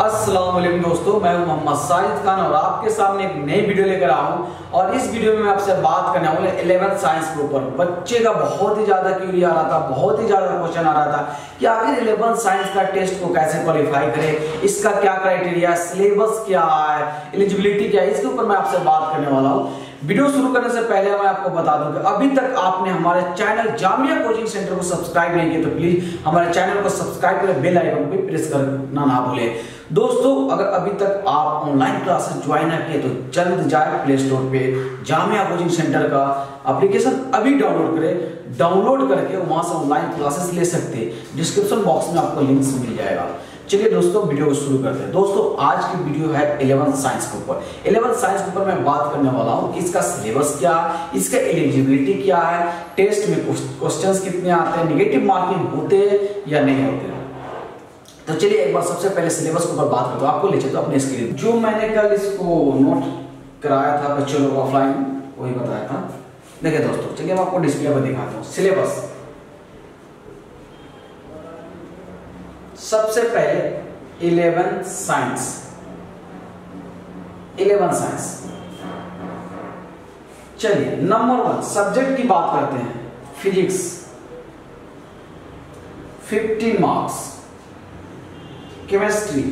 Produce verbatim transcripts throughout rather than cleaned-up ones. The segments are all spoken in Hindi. अस्सलाम वालेकुम दोस्तों, मैं हूं मोहम्मद साजिद खान और आपके सामने एक नई वीडियो लेकर आया हूं। और इस वीडियो में मैं आपसे बात करने वाला हूं इलेवेंथ साइंस के ऊपर। बच्चे का बहुत ही ज़्यादा क्यूरी आ रहा था, बहुत ही ज़्यादा क्वेश्चन आ रहा था कि आखिर इलेवेंथ साइंस का टेस्ट को कैसे क्वालिफाई करें, इसका क्या क्राइटेरिया, सिलेबस क्या है, एलिजिबिलिटी क्या है, इसके ऊपर मैं आपसे बात करने वाला हूँ। वीडियो शुरू करने से पहले मैं आपको बता दूं कि अभी तक आपने हमारे चैनल जामिया कोचिंग सेंटर को सब्सक्राइब नहीं किया तो प्लीज हमारे चैनल को सब्सक्राइब करें, बेल आइकन पे प्रेस करना ना भूलें। दोस्तों, अगर अभी तक आप ऑनलाइन क्लासेस ज्वाइन ना किए तो जल्द जाए प्ले स्टोर पे, जामिया कोचिंग सेंटर का एप्लीकेशन अभी डाउनलोड करें। डाउनलोड करके वहां से ऑनलाइन क्लासेस ले सकते हैं। डिस्क्रिप्शन बॉक्स में आपको लिंक्स मिल जाएगा। चलिए दोस्तों, वीडियो को शुरू करते हैं। दोस्तों, आज की वीडियो है इलेवेंथ साइंस के ऊपर। इलेवेंथ साइंस के ऊपर मैं बात करने वाला हूँ कि इसका सिलेबस क्या है, इसका एलिजिबिलिटी क्या है, टेस्ट में क्वेश्चंस कितने आते हैं, नेगेटिव मार्किंग होते हैं या नहीं होते हैं। तो चलिए एक बार सबसे पहले सिलेबस के ऊपर बात करते हैं। आपको ले चलता हूं अपने स्क्रीन, जो मैंने कल इसको नोट कराया था बच्चों लोग ऑफलाइन, वही बताया था। देखिए दोस्तों, चलिए मैं आपको डिस्प्ले पर दिखाता हूँ सिलेबस। सबसे पहले इलेवेंथ साइंस, इलेवेंथ साइंस। चलिए नंबर वन सब्जेक्ट की बात करते हैं, physics fifteen marks, chemistry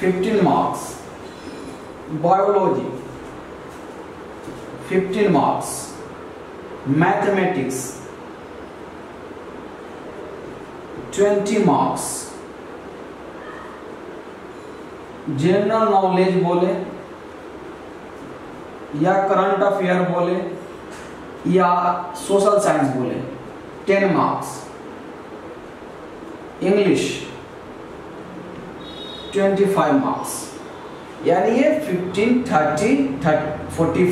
fifteen marks, biology fifteen marks, mathematics twenty marks, general knowledge बोले या करंट अफेयर बोले या सोशल साइंस बोले टेन मार्क्स, इंग्लिश पच्चीस मार्क्स। यानी ये पचास, तीस, पैंतालीस, पैंसठ, पैंसठ,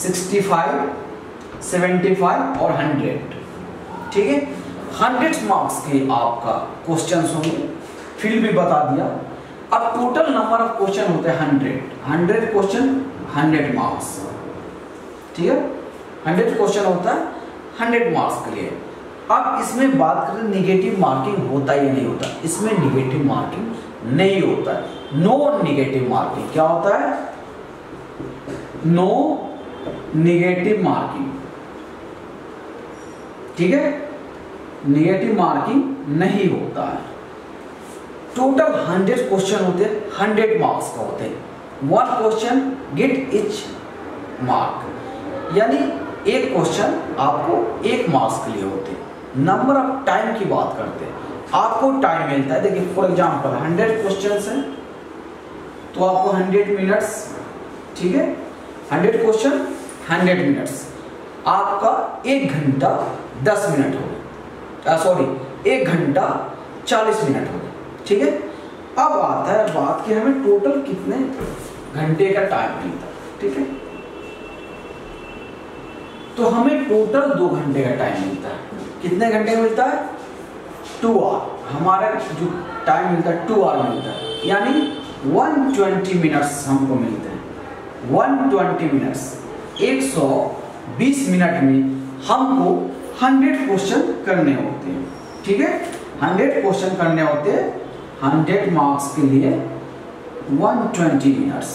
सत्तर और सौ, ठीक है। सौ मार्क्स के आपका क्वेश्चंस होंगे, फील्ड भी बता दिया। अब टोटल नंबर ऑफ क्वेश्चन होते हैं सौ, सौ क्वेश्चन सौ मार्क्स, ठीक है। सौ क्वेश्चन होता है सौ मार्क्स के लिए। अब इसमें बात करें नेगेटिव मार्किंग होता या नहीं होता, इसमें नेगेटिव मार्किंग नहीं होता है। नो नेगेटिव मार्किंग, क्या होता है? नो नेगेटिव मार्किंग, ठीक है। नेगेटिव मार्किंग नहीं होता है। टोटल हंड्रेड क्वेश्चन होते हैं, हंड्रेड मार्क्स का होते हैं। One question get each mark, यानी एक क्वेश्चन आपको एक मार्क्स के लिए होते हैं। नंबर ऑफ टाइम की बात करते हैं, आपको टाइम मिलता है। देखिए फॉर एग्जांपल हंड्रेड क्वेश्चंस हैं तो आपको हंड्रेड मिनट्स, ठीक है। हंड्रेड क्वेश्चन हंड्रेड मिनट्स, आपका एक घंटा दस मिनट होगा, सॉरी एक घंटा चालीस मिनट होगा, ठीक है। अब आता है बात कि हमें टोटल कितने घंटे का टाइम मिलता है, ठीक है। तो हमें टोटल दो घंटे का टाइम मिलता है। कितने घंटे मिलता है? Two hour. हमारा जो टाइम मिलता है टू आवर मिलता है, यानी वन ट्वेंटी मिनट्स हमको मिलते हैं। वन ट्वेंटी मिनट्स, एक सौ बीस मिनट में हमको हंड्रेड क्वेश्चन करने होते हैं, ठीक है। हंड्रेड क्वेश्चन करने होते हैं, हंड्रेड मार्क्स के लिए वन ट्वेंटी मिनट्स।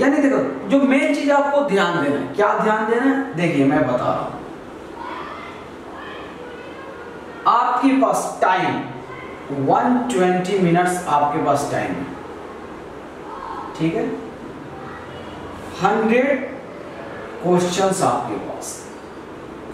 यानी देखो, जो मेन चीज आपको ध्यान देना है, क्या ध्यान देना है? देखिए मैं बता रहा हूँ, आपके पास टाइम एक सौ बीस मिनट्स आपके पास टाइम है, ठीक है। हंड्रेड क्वेश्चंस आपके पास,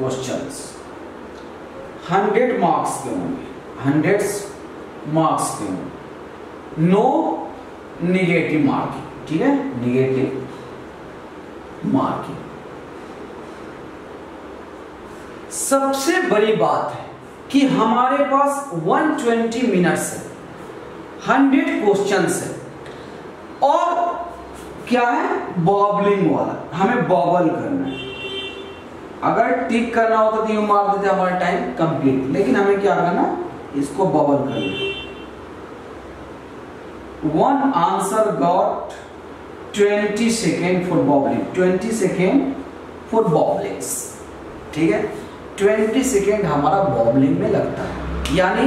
क्वेश्चंस हंड्रेड मार्क्स के होंगे, हंड्रेड मार्क्स के होंगे। नो नेगेटिव मार्किंग, ठीक है, नेगेटिव मार्किंग। सबसे बड़ी बात है कि हमारे पास एक सौ बीस मिनट्स है, हंड्रेड क्वेश्चंस है, और क्या है बॉबलिंग वाला, हमें बॉबल करना है। अगर टिक करना होता तो यू मार देते हमारा टाइम कंप्लीट, लेकिन हमें क्या करना, इसको बॉबल करना। One answer got twenty second for bubbling, twenty second for bubblings, ठीक है। ट्वेंटी सेकेंड हमारा बॉबलिंग में लगता है, यानी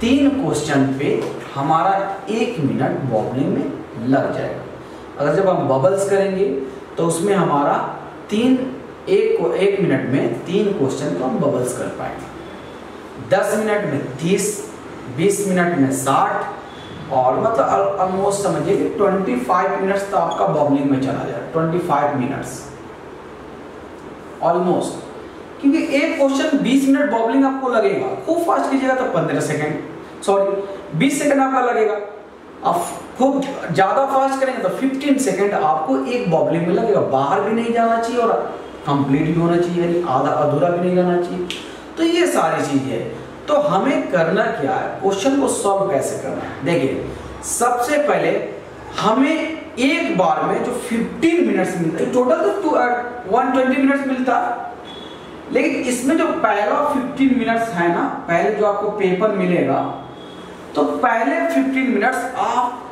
तीन क्वेश्चन पे हमारा एक मिनट बॉबने में लग जाएगा। अगर जब हम बबल्स करेंगे तो उसमें हमारा तीन एक एक मिनट में तीन क्वेश्चन को हम बबल्स कर पाएंगे। दस मिनट में तीस, बीस मिनट में साठ और मतलब ऑलमोस्ट समझिए कि ट्वेंटी फाइव मिनट्स तो आपका बॉबलिंग में चला जाएगा। ट्वेंटी फाइव मिनट्स ऑलमोस्ट, क्योंकि एक क्वेश्चन बीस मिनट बॉबलिंग आपको लगेगा। खूब फास्ट कीजिएगा तो पंद्रह सेकंड सॉरी बीस सेकंड आपका लगेगा। अब खूब ज़्यादा फास्ट करेंगे तो पंद्रह सेकंड आपको एक बॉबलिंग में लगेगा। बाहर भी नहीं जाना चाहिए और कंप्लीट भी होना चाहिए, यानी आधा अधूरा भी नहीं रहना चाहिए। तो ये सारी चीज़ है। तो हमें करना क्या है, क्वेश्चन को सॉल्व कैसे करना है। देखिए सबसे पहले हमें एक बार में जो पंद्रह मिनट्स मिलते हैं, टोटल तो वन ट्वेंटी मिनट्स मिलता है, लेकिन इसमें जो पहला पंद्रह मिनट्स है ना, पहले जो आपको पेपर मिलेगा तो पहले पंद्रह मिनट्स आप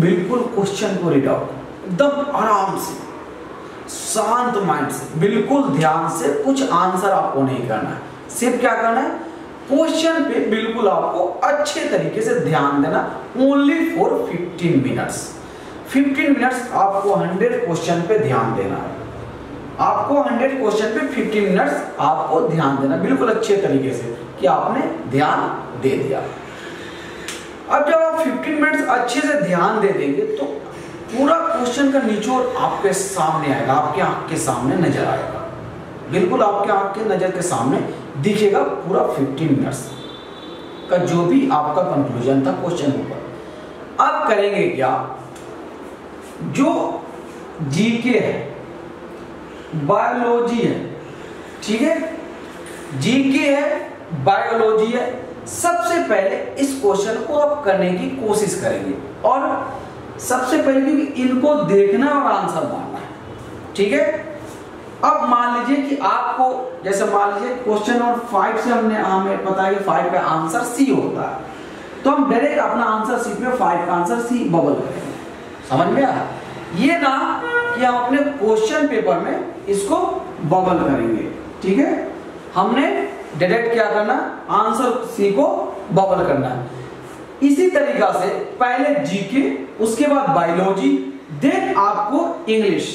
बिल्कुल क्वेश्चन को रीड आउट एकदम आराम से शांत माइंड से बिल्कुल ध्यान से, कुछ आंसर आपको नहीं करना है। सिर्फ क्या करना है, क्वेश्चन पे बिल्कुल आपको अच्छे तरीके से ध्यान देना। ओनली फॉर पंद्रह मिनट्स, पंद्रह मिनट्स आपको सौ क्वेश्चन पे ध्यान देना है। आपको सौ क्वेश्चन पे पंद्रह मिनट्स आपको ध्यान देना बिल्कुल अच्छे तरीके से कि आपने ध्यान दे दिया। अब जब आप पंद्रह मिनट्स अच्छे से ध्यान दे देंगे तो पूरा क्वेश्चन का निचोड़ आपके सामने आएगा, आपके आंख के सामने नजर आएगा, बिल्कुल आपके आंख के नजर के सामने दिखेगा पूरा पंद्रह मिनट्स का जो भी आपका कंक्लूजन था क्वेश्चन ऊपर। अब करेंगे क्या, जो जीके है, बायोलॉजी है, ठीक है, जीके है, बायोलॉजी है, सबसे पहले इस क्वेश्चन को आप करने की कोशिश करेंगे। और सबसे पहले क्योंकि इनको देखना और आंसर मानना है, ठीक है। अब मान लीजिए कि आपको जैसे मान लीजिए क्वेश्चन और फाइव से हमने हमें पता है कि फाइव का आंसर सी होता है, तो हम डायरेक्ट अपना आंसर सी पे फाइव का आंसर सी बबल करेंगे। समझ में आया ये ना, कि हम अपने क्वेश्चन पेपर में इसको बबल करेंगे, ठीक है। हमने डायरेक्ट क्या करना, आंसर सी को बबल करना है। इसी तरीका से पहले जीके, उसके बाद बायोलॉजी, देन आपको इंग्लिश,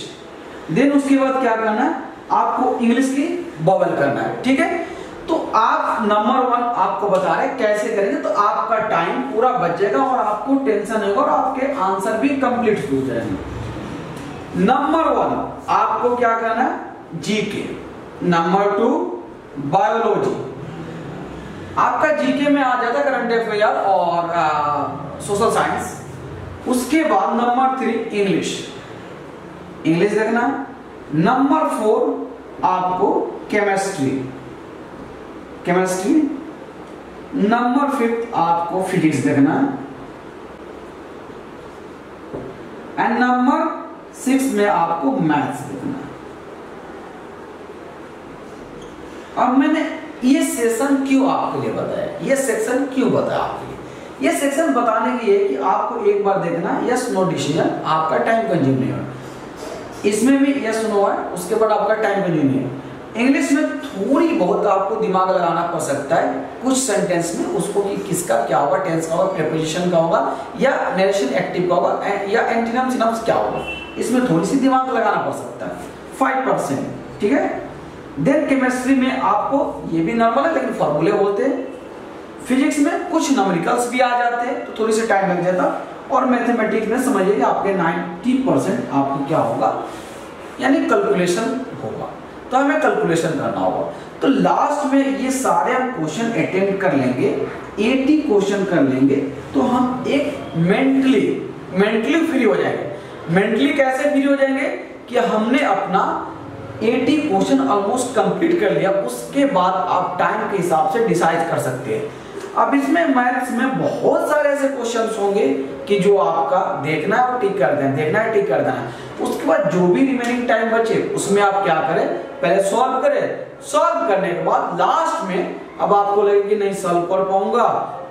देन उसके बाद क्या करना है, आपको इंग्लिश की बबल करना है, ठीक है। तो आप नंबर वन आपको बता रहे कैसे करेंगे, तो आपका टाइम पूरा बच जाएगा और आपको टेंशन होगा और आपके आंसर भी कंप्लीट हो जाएंगे। नंबर वन आपको क्या करना है, जीके, नंबर टू बायोलॉजी, आपका जीके में आ जाता करंट अफेयर और सोशल साइंस, उसके बाद नंबर थ्री इंग्लिश, इंग्लिश देखना, नंबर फोर आपको केमिस्ट्री, केमिस्ट्री, नंबर फिफ्थ आपको फिजिक्स देखना एंड नंबर सिक्स में आपको मैथ्स देखना है। अब मैंने ये सेशन क्यों आपके लिए बताया, ये सेक्शन क्यों बताया आपके लिए, ये सेक्शन बताने के लिए कि आपको एक बार देखना है, यस नो डिसीजन, आपका टाइम कंज्यूम नहीं होगा। इसमें भी यस नो है, उसके बाद आपका टाइम कंज्यूम नहीं है। इंग्लिश में थोड़ी बहुत आपको दिमाग लगाना पड़ सकता है कुछ सेंटेंस में, उसको कि किसका क्या होगा, टेंस का होगा, प्रीपोजिशन का होगा या नरेशन एक्टिव का होगा या एंटोनिम सिनोनिम क्या होगा, इसमें थोड़ी सी दिमाग लगाना पड़ सकता है फाइव परसेंट, ठीक है। देन केमिस्ट्री में आपको ये भी नॉर्मल है लेकिन फॉर्मूले बोलते हैं, फिजिक्स में कुछ नंबरिकल्स भी आ जाते हैं तो थोड़ी सी टाइम लग जाता, और मैथमेटिक्स में समझिए कि आपके नब्बे परसेंट आपको क्या होगा, यानी कैलकुलेशन होगा, तो हमें कैलकुलेशन करना होगा। तो लास्ट में ये सारे हम क्वेश्चन अटेम्प्ट कर लेंगे, अस्सी क्वेश्चन कर लेंगे, तो हम एक मेंटली मेंटली फ्री हो जाएंगे। मेंटली कैसे फ्री हो जाएंगे, कि हमने अपना अस्सी क्वेश्चन ऑलमोस्ट कंप्लीट कर लिया, उसके बाद आप टाइम के हिसाब से डिसाइड कर सकते हैं। अब इसमें मैथ्स में बहुत सारे ऐसे क्वेश्चंस होंगे कि जो आपका देखना है और टिक कर देना, देखना है टिक कर देना है। उसके बाद जो भी रिमेनिंग टाइम बचे उसमें आप क्या करें, पहले सॉल्व करें, सॉल्व करने के बाद लास्ट में अब आपको लगे कि नहीं सॉल्व कर पाऊंगा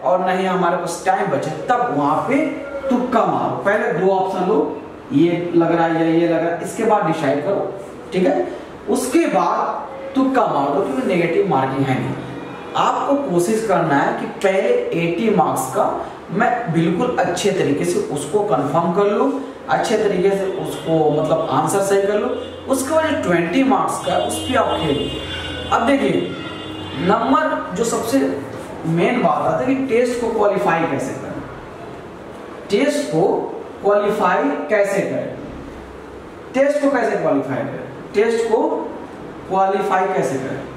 और नहीं हमारे पास टाइम बचे, तब वहां पे तुक्का मारो, पहले दो ऑप्शन लो, ये लग रहा है या ये लग रहा है, इसके बाद डिसाइड करो, ठीक है। उसके बाद तुक्का मार दो, क्योंकि नेगेटिव मार्किंग है नहीं। आपको कोशिश करना है कि पहले अस्सी मार्क्स का मैं बिल्कुल अच्छे तरीके से उसको कंफर्म कर लूँ, अच्छे तरीके से उसको मतलब आंसर सही कर लूँ, उसके बाद ट्वेंटी मार्क्स का उस पर आप खेलो। अब देखिए नंबर जो सबसे मेन बात आता है कि टेस्ट को क्वालिफाई कैसे करें, टेस्ट को क्वालिफाई कैसे करें, टेस्ट को कैसे क्वालिफाई करें, टेस्ट को क्वालिफाई कैसे करें।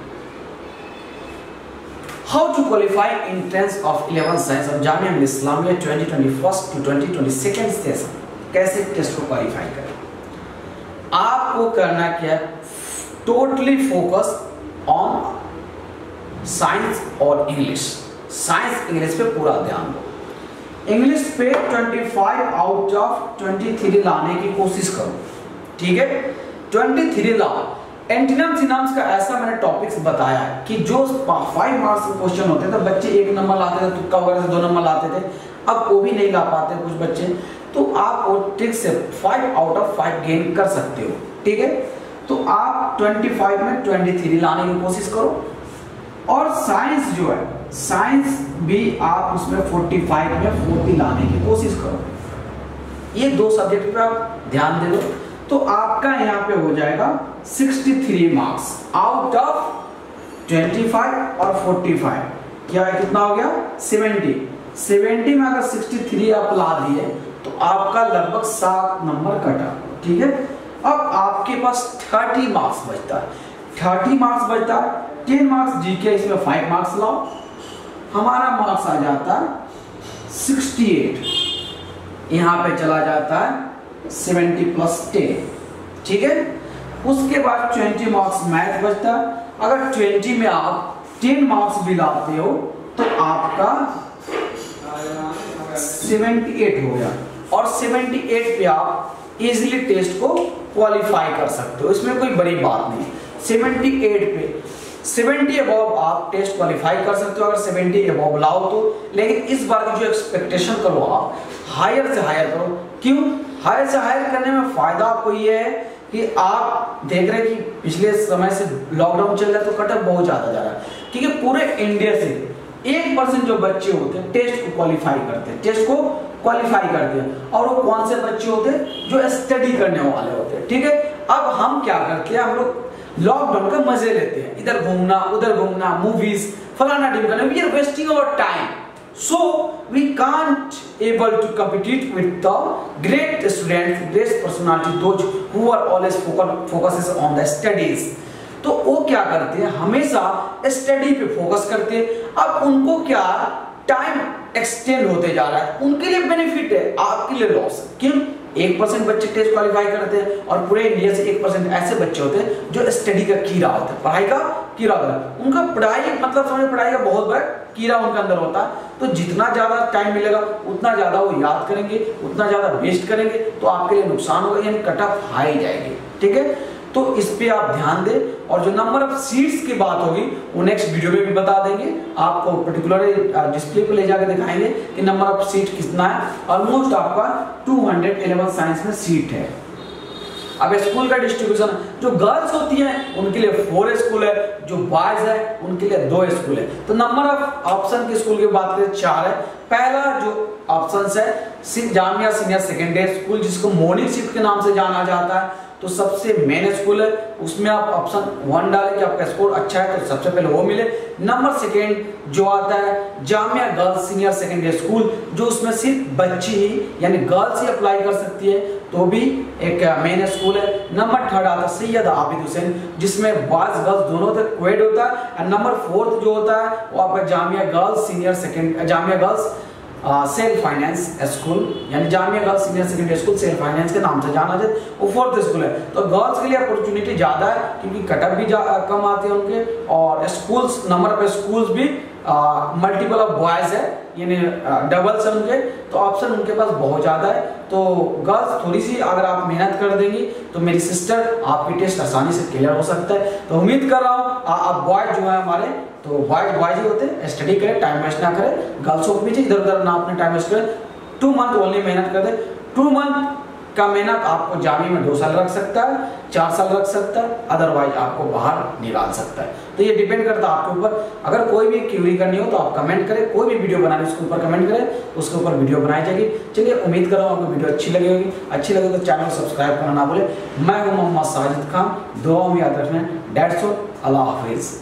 How to qualify entrance of eleventh science of Jamia Millia Islamia twenty twenty-one to twenty twenty-two session, कैसे टेस्ट को क्वालिफाई करें। आपको करना क्या, टोटली फोकस ऑन साइंस और इंग्लिश, साइंस इंग्लिश पे पूरा ध्यान दो, इंग्लिश पे पच्चीस आउट ऑफ तेईस लाने की कोशिश करो, ठीक है, तेईस लाओ। एंटीनम सिनम्स का ऐसा मैंने टॉपिक्स बताया कि जो फाइव मार्क्स के क्वेश्चन होते थे बच्चे एक नंबर लाते थे, तुक्का वगैरह से दो नंबर लाते थे, अब वो भी नहीं ला पाते कुछ बच्चे, तो आप वो ट्रिक से five out of five gain कर सकते हो, ठीक है। तो आप पच्चीस में तेईस लाने की कोशिश करो, और साइंस जो है साइंस भी आप उसमें पैंतालीस में चालीस लाने की कोशिश करो, ये दो सब्जेक्ट पर आप ध्यान दे दो, तो आपका यहाँ पे हो जाएगा तिरेसठ मार्क्स आउट ऑफ पच्चीस और पैंतालीस, क्या है कितना हो गया सत्तर। सत्तर में अगर तिरेसठ आप ला दिए तो आपका लगभग सात नंबर कटा, ठीक है। अब आपके पास तीस मार्क्स बचता है, तीस मार्क्स बचता है, दस मार्क्स जीके इसमें पाँच मार्क्स लाओ, हमारा मार्क्स आ जाता है अड़सठ, यहाँ पे चला जाता है सत्तर प्लस दस, ठीक है। उसके बाद बीस मार्क्स मैथ बचता, अगर बीस में आप दस मार्क्स भी लाते हो तो आपका अठहत्तर हो गया, और अठहत्तर पे आप इजीली टेस्ट को क्वालिफाई कर सकते हो, इसमें कोई बड़ी बात नहीं। अठहत्तर पे सत्तर अबव आप टेस्ट क्वालिफाई कर सकते हो अगर सत्तर अबव लाओ तो, लेकिन इस बार की जो एक्सपेक्टेशन करो आप हायर से हायर करो, क्यों हायर से हायर करने में फायदा आपको ये है कि आप देख रहे हैं कि पिछले समय से लॉकडाउन चल रहा है तो कटअप बहुत ज्यादा जा रहा है, क्योंकि पूरे इंडिया से एक परसेंट जो बच्चे होते हैं टेस्ट को क्वालिफाई करते हैं, टेस्ट को क्वालिफाई करते हैं, और वो कौन से बच्चे होते हैं जो स्टडी करने वाले होते हैं, ठीक है। अब हम क्या करते हैं, हम लोग लॉकडाउन के मजे लेते हैं, इधर घूमना उधर घूमना, मूवीज फलाना ढिमकाना, we are wasting our time, so we can't able to compete with the great students, great personality, those who are always focus focuses on the studies. तो वो क्या करते हैं हमेशा स्टडी पे फोकस करते हैं, अब उनको क्या टाइम एक्सटेंड होते जा रहा है, उनके लिए बेनिफिट है आपके लिए लॉस, क्यों एक परसेंट बच्चे टेस्ट क्वालिफाई करते हैं और पूरे इंडिया से एक परसेंट ऐसे बच्चे होते हैं जो स्टडी का कीड़ा होता है, पढ़ाई का कीड़ा होता है, उनका पढ़ाई मतलब समझ पढ़ाई का बहुत बड़ा कीड़ा उनके अंदर होता है, तो जितना ज्यादा टाइम मिलेगा उतना ज्यादा वो याद करेंगे, उतना ज्यादा वेस्ट करेंगे, तो आपके लिए नुकसान होगा, यानी कट ऑफ हाई जाएगी, ठीक है। तो इस पे आप ध्यान दें, और जो नंबर ऑफ सीट्स की बात होगी वो नेक्स्ट वीडियो में भी बता देंगे, आपको पर्टिकुलर डिस्प्ले पे ले जाकर दिखाएंगे कि नंबर ऑफ सीट कितना है, ऑलमोस्ट आपका दो सौ ग्यारह साइंस में सीट है। अब स्कूल का डिस्ट्रीब्यूशन, जो गर्ल्स होती हैं उनके लिए फोर स्कूल है, जो बॉयज है उनके लिए दो स्कूल है, तो नंबर ऑफ ऑप्शन के स्कूल की बात करें चार है। पहला जो ऑप्शन है जामिया सीनियर सेकेंडरी स्कूल, जिसको मॉर्निंग शिफ्ट के नाम से जाना जाता है, तो सबसे मेन स्कूल है, उसमें आप ऑप्शन वन डालें कि आपका स्कोर अच्छा है तो सबसे पहले वो मिले। नंबर सेकेंड जो आता है Jamia girls senior secondary school, जो उसमें सिर्फ बच्ची ही यानी गर्ल्स ही अप्लाई कर सकती है, तो भी एक मेन स्कूल है। नंबर थर्ड आता है सैयद आबिद हुसैन, जिसमें बॉयज गर्ल्स दोनों का क्वेड होता है, और नंबर फोर्थ जो होता है वो आपका Jamia girls senior secondary Jamia girls self finance school, यानी Jamia girls senior secondary school self finance के नाम से जाना जाता है, वो फोर्थ स्कूल है। तो गर्ल्स के लिए अपॉर्चुनिटी ज़्यादा है क्योंकि कटअप भी कम आते हैं उनके, और स्कूल्स नंबर पे स्कूल्स भी मल्टीपल ऑफ बॉयज है यानी डबल्स है उनके, तो ऑप्शन उनके पास बहुत ज़्यादा है। तो गर्ल्स थोड़ी सी अगर आप मेहनत कर देंगी तो मेरी सिस्टर आपकी टेस्ट आसानी से क्लियर हो सकता है, तो उम्मीद कर रहा हूँ आप बॉयज जो है हमारे तो बॉयज बॉयज ही होते हैं, स्टडी करें टाइम वेस्ट ना करें, गर्ल्स को भी इधर उधर ना अपने टाइम वेस्ट करें, टू मंथ ओनली मेहनत कर दे, टू मंथ कम है ना तो आपको जामिया में दो साल रख सकता है, चार साल रख सकता है, अदरवाइज आपको बाहर निकाल सकता है। तो ये डिपेंड करता है आपके ऊपर। अगर कोई भी क्यूरी करनी हो तो आप कमेंट करें, कोई भी वीडियो बनाने उसके ऊपर कमेंट करें, उसके ऊपर वीडियो बनाई जाएगी। चलिए उम्मीद कर रहा हूँ आपको वीडियो अच्छी लगी होगी, अच्छी लगे तो चैनल को सब्सक्राइब करना ना भूलें। मैं हूँ मोहम्मद साजिद खान, दुआ में याद रखना। डेट्स ऑल, अल्लाह हाफिज़।